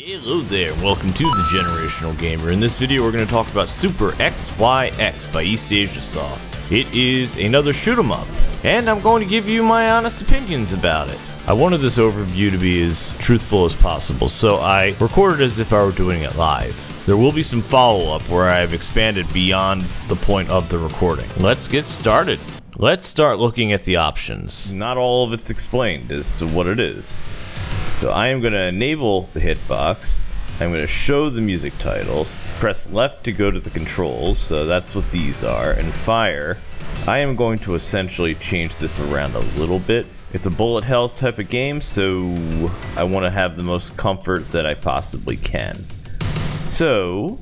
Hello there, welcome to the Generational Gamer. In this video we're going to talk about Super XYX by East Asia Soft. It is another shoot 'em up, and I'm going to give you my honest opinions about it. I wanted this overview to be as truthful as possible, so I recorded as if I were doing it live. There will be some follow-up where I have expanded beyond the point of the recording. Let's get started. Let's start looking at the options. Not all of it's explained as to what it is. So I am going to enable the hitbox, I'm going to show the music titles, press left to go to the controls, so that's what these are, and fire. I am going to essentially change this around a little bit. It's a bullet hell type of game, so I want to have the most comfort that I possibly can. So,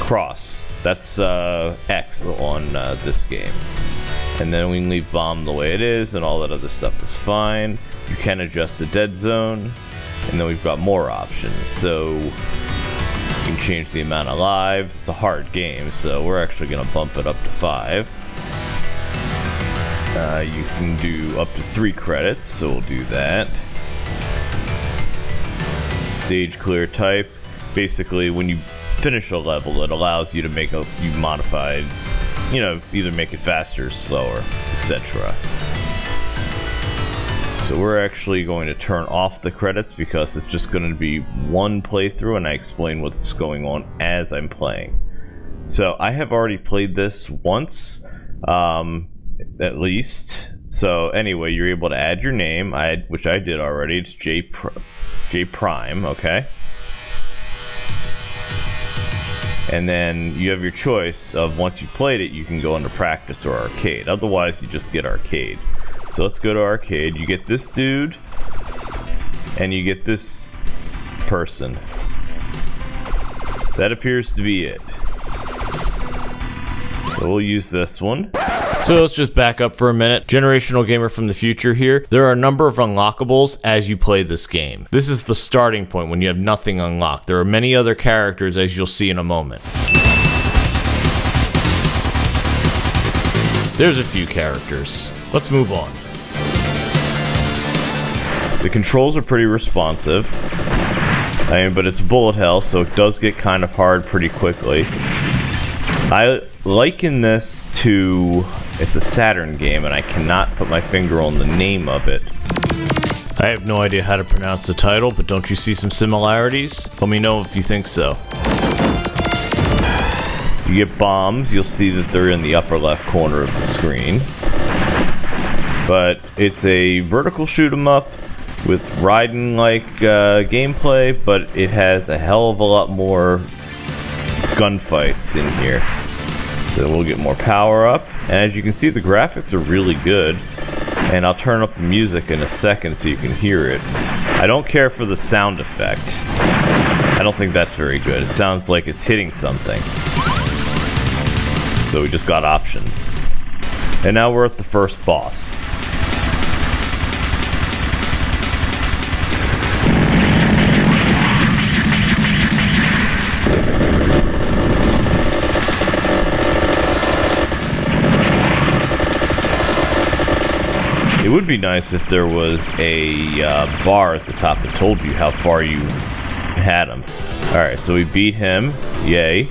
cross, that's X on this game. And then we can leave bomb the way it is, and all that other stuff is fine. You can adjust the dead zone, and then we've got more options. So you can change the amount of lives. It's a hard game, so we're actually going to bump it up to 5. You can do up to 3 credits, so we'll do that. Stage clear type. Basically, when you finish a level, it allows you to make a few modified, you know, either make it faster, slower, etc. So we're actually going to turn off the credits because it's just going to be one playthrough, and I explain what's going on as I'm playing. So I have already played this once, at least. So anyway, you're able to add your name, which I did already. It's J Prime, okay? And then you have your choice of, once you've played it, you can go into practice or arcade. Otherwise, you just get arcade. So let's go to arcade. You get this dude, and you get this person. That appears to be it. So we'll use this one. So let's just back up for a minute. Generational Gamer from the future here. There are a number of unlockables as you play this game. This is the starting point when you have nothing unlocked. There are many other characters, as you'll see in a moment. There's a few characters. Let's move on. The controls are pretty responsive. I mean, but it's bullet hell, so it does get kind of hard pretty quickly. I liken this to, it's a Saturn game, and I cannot put my finger on the name of it. I have no idea how to pronounce the title, but don't you see some similarities? Let me know if you think so. You get bombs, you'll see that they're in the upper left corner of the screen. But it's a vertical shoot 'em up with Raiden-like gameplay, but it has a hell of a lot more gunfights in here. So we'll get more power up, and as you can see, the graphics are really good, and I'll turn up the music in a second so you can hear it. I don't care for the sound effect. I don't think that's very good. It sounds like it's hitting something. So we just got options. And now we're at the first boss. It would be nice if there was a bar at the top that told you how far you had him. Alright, so we beat him. Yay.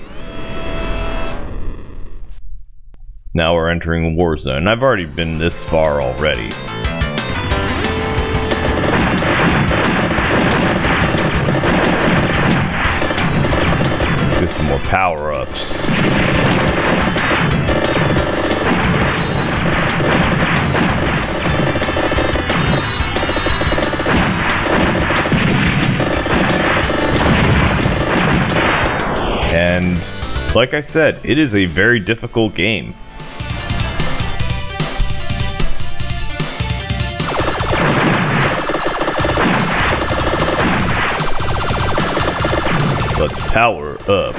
Now we're entering Warzone. I've already been this far already. Get some more power-ups. And, like I said, it is a very difficult game. Let's power up.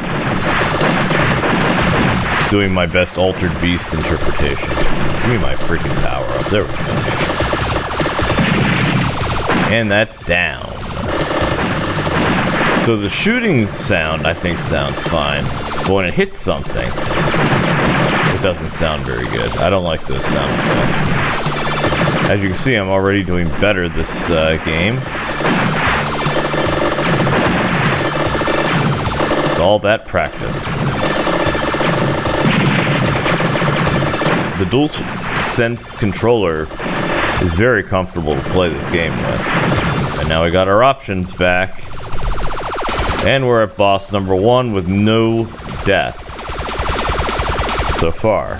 Doing my best Altered Beast interpretation. Give me my freaking power up. There we go. And that's down. So the shooting sound, I think, sounds fine, but when it hits something, it doesn't sound very good. I don't like those sound effects. As you can see, I'm already doing better this game. all that practice. The DualSense controller is very comfortable to play this game with. And now we got our options back. And we're at boss number 1 with no death so far.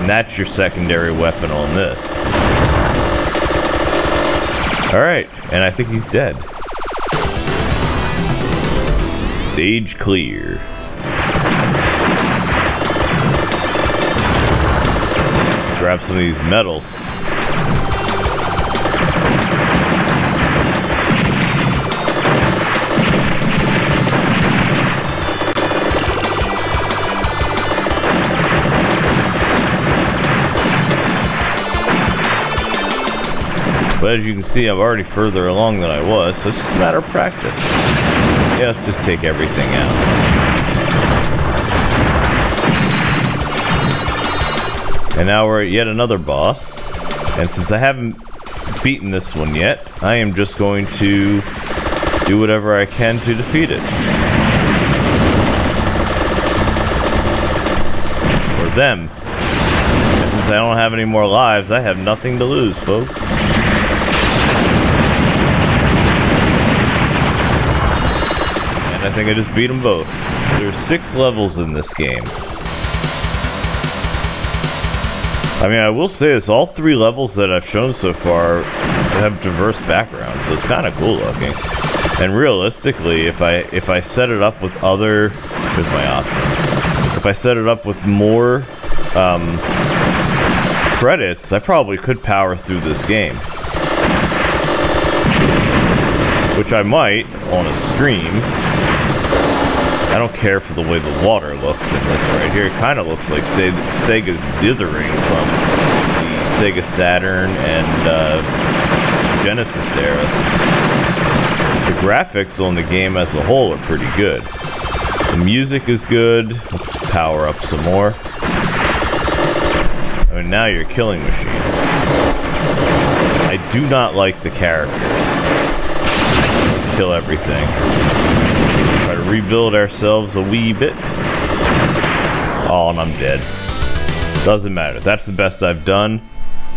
And that's your secondary weapon on this. Alright, and I think he's dead. Stage clear. Grab some of these medals. But as you can see, I'm already further along than I was, so it's just a matter of practice. Yeah, let's just take everything out. And now we're at yet another boss. And since I haven't beaten this one yet, I am just going to do whatever I can to defeat it. Or them. And since I don't have any more lives, I have nothing to lose, folks. I think I just beat them both. There's 6 levels in this game. I mean, I will say this, all 3 levels that I've shown so far have diverse backgrounds, so it's kind of cool looking. And realistically, if I set it up with other... Here's my options. If I set it up with more credits, I probably could power through this game. Which I might, on a stream. I don't care for the way the water looks in this right here. It kind of looks like Sega's dithering from the Sega Saturn and Genesis era. The graphics on the game as a whole are pretty good. The music is good. Let's power up some more. I mean, now you're a killing machine. I do not like the characters. Kill everything. Rebuild ourselves a wee bit. Oh, and I'm dead. Doesn't matter. That's the best I've done.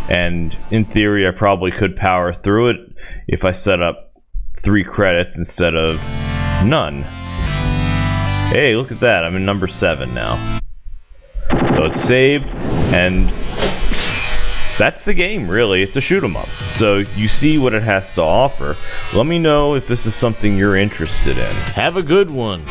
And in theory, I probably could power through it if I set up 3 credits instead of none. Hey, look at that. I'm in number 7 now. So it's saved, and that's the game, really. It's a shoot 'em up. So you see what it has to offer. Let me know if this is something you're interested in. Have a good one.